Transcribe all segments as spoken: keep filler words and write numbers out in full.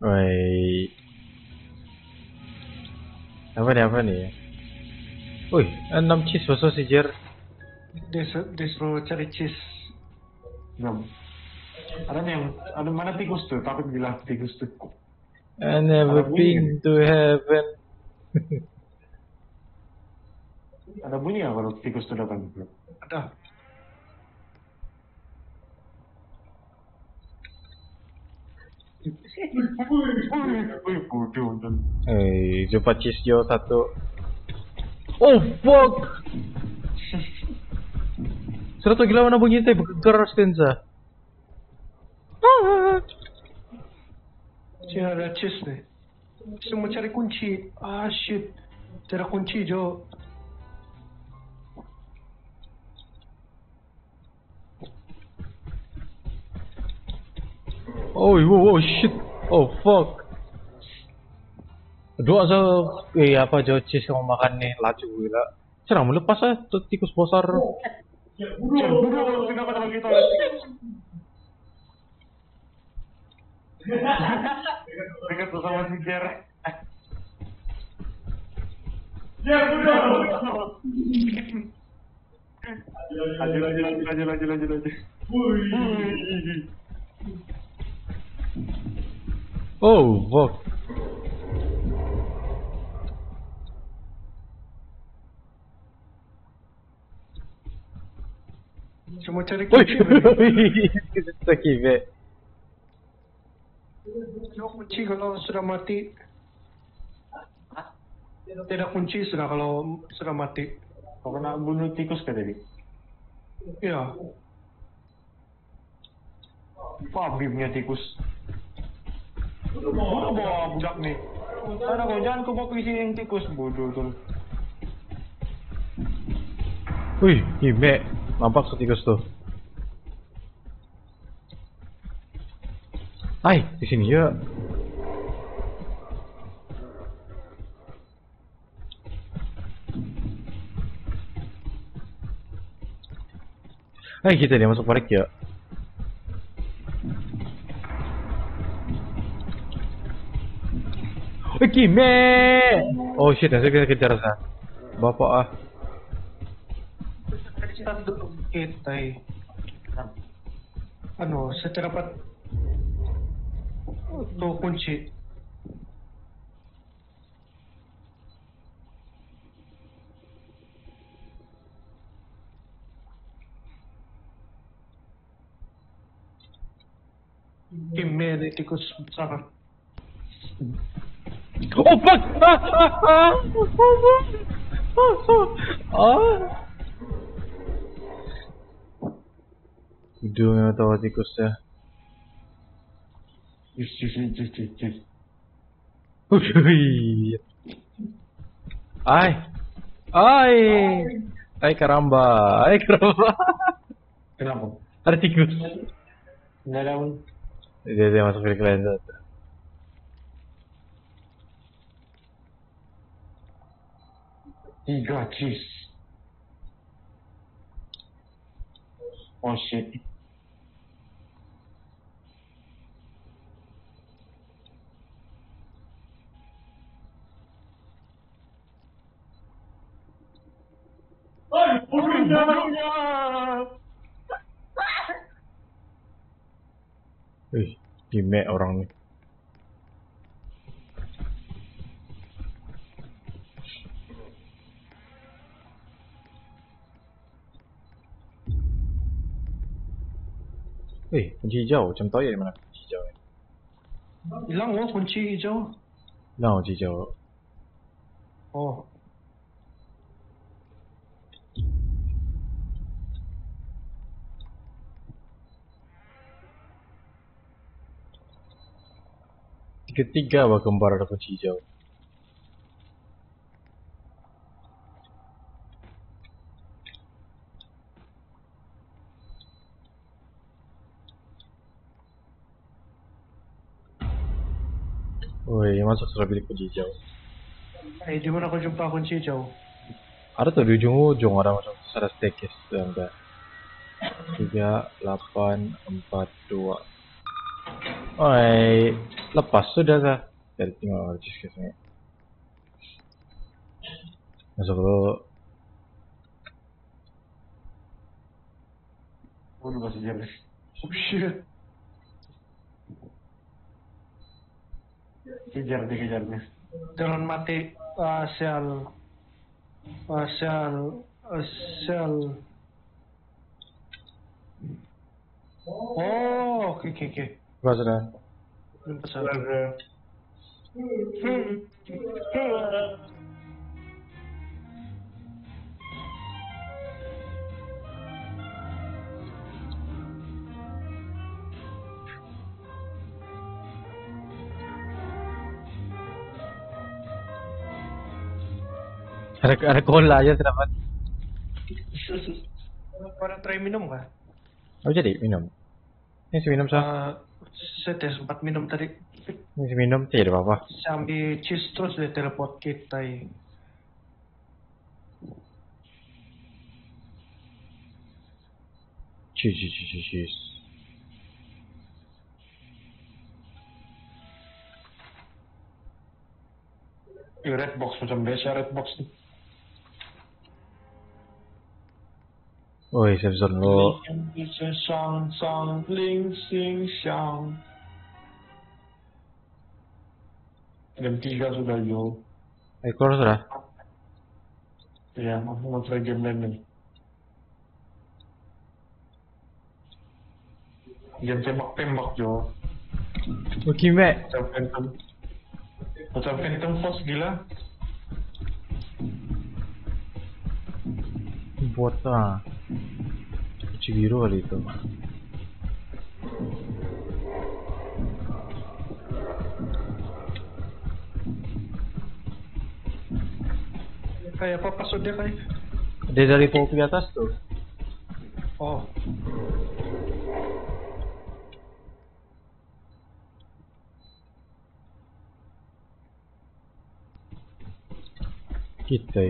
Woi, apa nih apa nih? Wih, enam cheese bosok sih jer. Disuruh cari cheese. Belum. Ada yang ada mana tikus tuh? Tapi bilang tikus tuh. I never been to heaven. Ada bunyi nggak kalau tikus tuh datang? Ada. Hei, coba cheese jo satu. Oh fuck! Serta gila mana bunyi teh bergegar stanza. Cina ada cheese nih. Semua cari kunci. Ah shit, cari kunci jo. Oh, wow, wow, shit, oh fuck. Aduh asal, eh apa jauh cheese kamu makan nih, lacu gila. Cerah mau lepas aja, tuh tikus besar. Oh, fuck. Cuma cari kunci. Kunci kalau sudah mati. Tidak kunci sudah kalau sudah mati. Kau kena bunuh tikus kan tadi? Iya. Pabimnya tikus. Bodoh bawa budak nih. Ada kau jangan kau bawa puisi yang tikus bodoh tuh. Wih, hime, nampak si tikus tuh. Ay, di sini ya. Ay kita dia masuk parik ya. Oke, me. Oh shit, nanti kita kejar sana. Bapak ah. Kita duduk kita. Anu, secara dapat tuh kunci. Gimana tikus besar? Oh fuck! Ah, ah, ah. Oh, oh. Ah. Udah nggak tahu tikusnya. Yes, yes, yes, yes, yes. Ay, ay, ay karamba, ay karamba. Kenapa? Ada tikus. Nggak daun. Dia dia masuk ke kalian tuh. Tiga cheese. Oh shit. Hey, gimana orang nih? Eh, kunci hijau, macam tahu ya di mana kunci hijau ni? Hilang loh kunci hijau. Hilang kunci hijau. Oh. Tiga-tiga bah kembar ada kunci hijau. Woi, masuk sudah pilih kunci hijau. Eh, di mana kau jumpa kunci hijau? Ada tuh di ujung-ujung ada macam ada staircase dan ada tiga, delapan, empat, dua. Woi. lepas sudah dari tinggal kesini. Masuk dulu. Oh, udah masih jalan. Oh shit. Kejar deh, kejar deh. Jangan mati. Asal, asal, asal. Oh, oke, oke, oke. Bagus dah. Besar. Ada cola aja terdapat. Orang try minum kah? Oh jadi minum. Ini si minum sah. Uh, saya dah sempat minum tadi. Ini si minum tidak apa-apa. Sambil cheese terus dia teleport kita. Cheese cheese cheese cheese. Red box macam biasa red box. Oi, saya bisa dulu. Jam tiga sudah yo. Ekor sudah. Ya, mau nge-play game lain nih. Game tembak-tembak yo. Oke, Mbak. Macam Phantom Force gila. Buat lah. Cuci biru kali itu. Kayak apa pasut dia kayak? Dia dari topi atas tuh. Oh. Kita.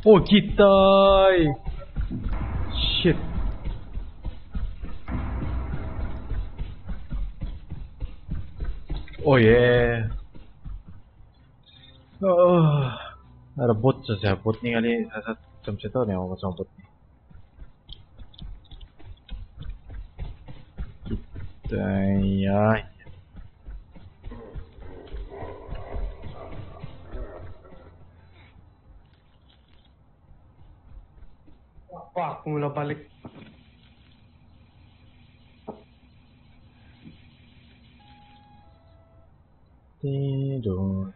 Oh kita, shit. Oh yeah. Oh, ada bot saja. Bot ni kali saya macam cerita ni awak macam bot ni. Kita ya. Wah, aku ulang balik. Tidur.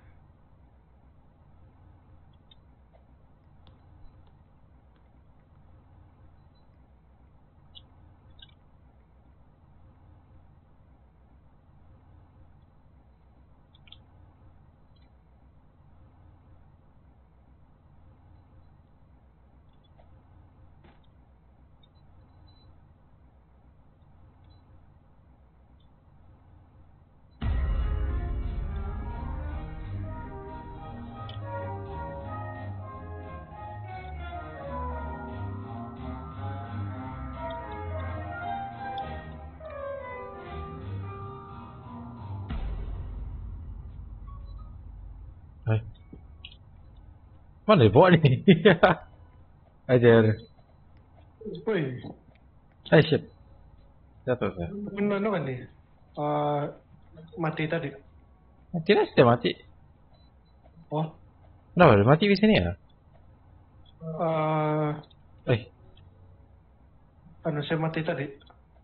Mana dia bawa ni? Ajar. Woi. Hai shit. Jatuh saya. Mana kan ni? Mati tadi. Mati lah sudah mati. Oh. Kenapa? Mati di sini ya? Eh. Anu saya mati tadi.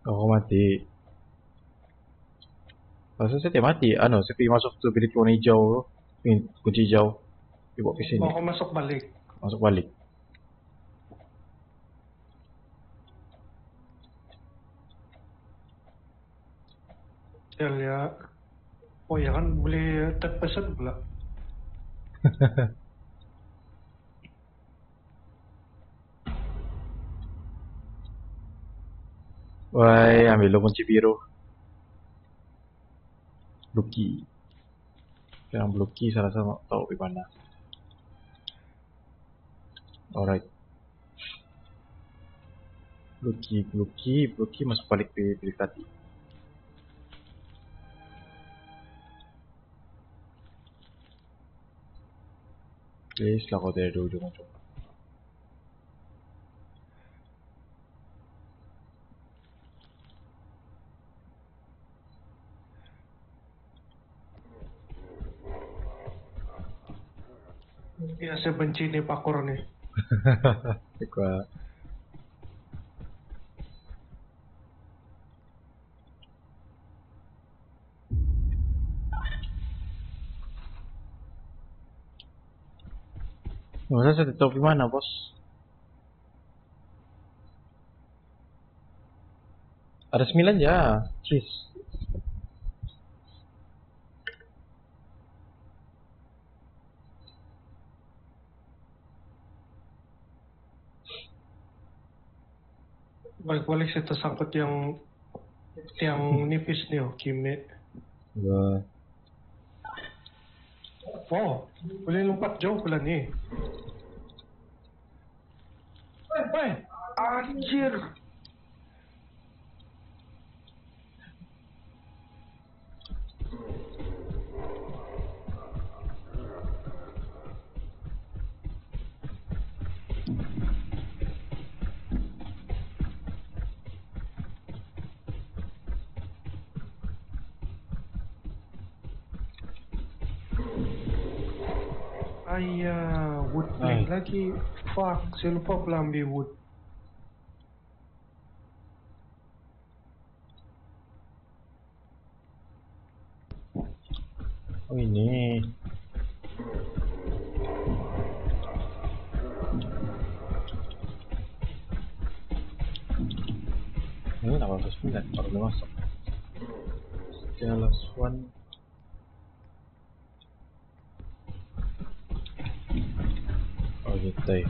Oh mati. Pasal saya tidak mati. Anu saya pergi masuk tu bilik warna hijau, kunci hijau. Dibawa ke sini. Oh, masuk balik. Masuk balik. Ya. Oh ya kan boleh terpesan pula. Woi, ambil lo kunci biru. Lucky. Yang Lucky salah sama tau di mana. Alright. Lucky, Lucky, Lucky masuk balik di bilik tadi. Oke, setelah kau dari dulu coba. Ya, saya benci nih parkour nih. Hahaha. Masa saya tahu di mana, bos? Ada sembilan ya, cheese. Balik-balik saya tersangkut yang yang nipis nih, Kimmy. Wah. Wow, boleh lompat jauh pula nih. Woi, woi, anjir. Ayah, wood Ay. lagi. Fuck, saya lupa pula ambil wood. Oh ini. Ini kenapa harus pindah? Baru udah masuk. Jelas one. Gitu ya.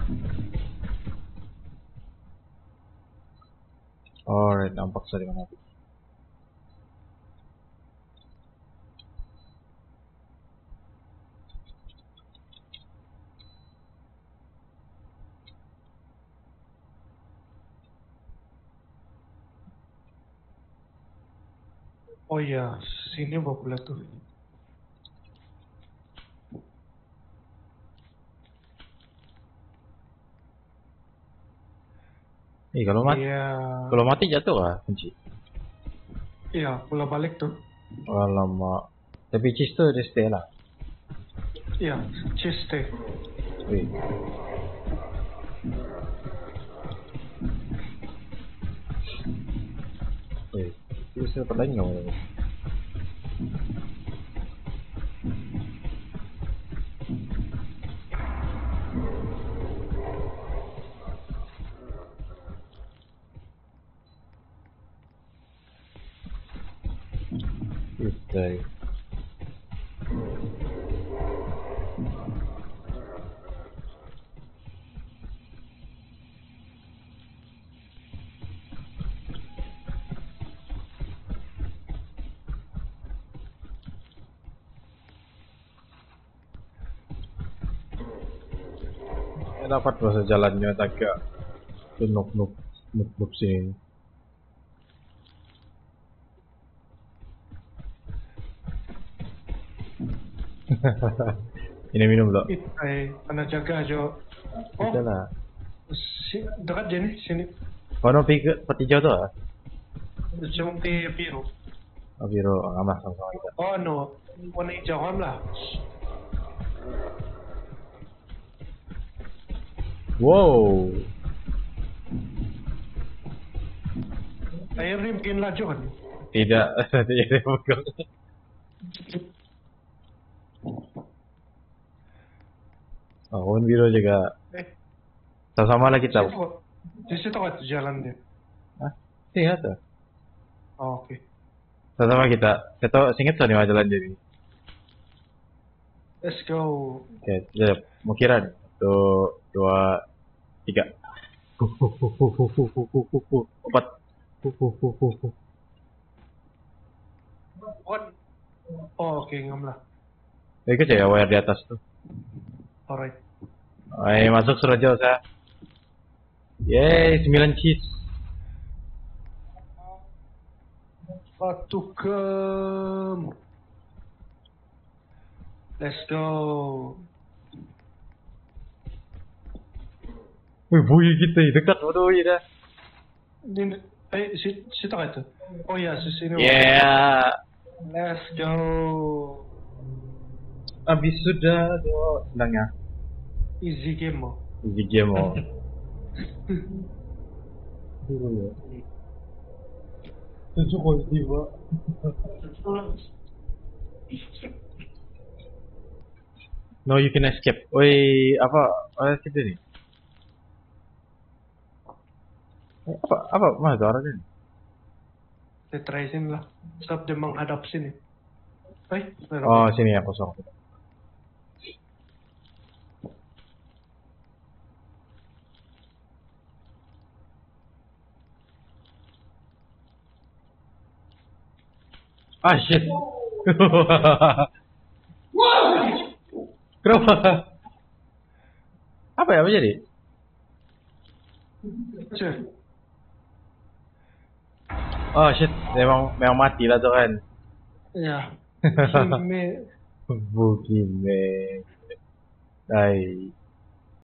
Alright, nampak saya dengan api. Oh ya, sini bakula tuh. Nih kalau mati, yeah. kalau mati jatuh lah kunci. Iya, yeah, pulang balik tuh. Alamak. Tapi cheese tuh dia stay lah. Iya, yeah, cheese stay. Wih. Wih, dia bisa dapat lain gak? Day. Dapat bahasa jalannya agak nuk-nuk nuk-nuk sih. Ini minum loh. Itai, anak jaga aja. Oh, si, dekat aja nih sini. Kono pikir peti jauh tuh? Cuma peti biru. Oh biru, oh, amat sama sama kita. Oh no, warna hijau lah. Wow. Air mungkin laju kan? Tidak, tidak mungkin. Oh, kawan biru juga. Eh. Sama-sama lah kita. Di situ kan jalan dia. Hah? Iya tuh. Oh, oke. Okay. Sama-sama kita. Saya tahu, singkat tuh nih jalan jadi. Let's go. Oke, okay, mau kira nih. Satu, dua, tiga. Empat. Huh, huh, huh, huh, huh. Oh, oke, okay, ngamlah. Ikut ya wire di atas tuh. Alright. Ayo masuk Surojo saya. Yeay, sembilan cheese. Satu kem. Let's go. Wih, buih gitu, dekat waduh ya dah. Eh, sit sit aja. Oh ya, sini. Yeah. Let's go. Habis sudah doh senangnya. Easy game mo. Easy game mo. Itu kok diva. No, you can escape. Oi, apa? Ada situ nih. Eh, apa apa mana arahnya? Kita try sini lah. Stop dia menghadap sini. Eh, oh, sini ya kosong. Ah shit. Kenapa? Apa ya jadi? Oh shit, memang memang mati lah tuh kan. Ya. Bukime. Bukime. Hai.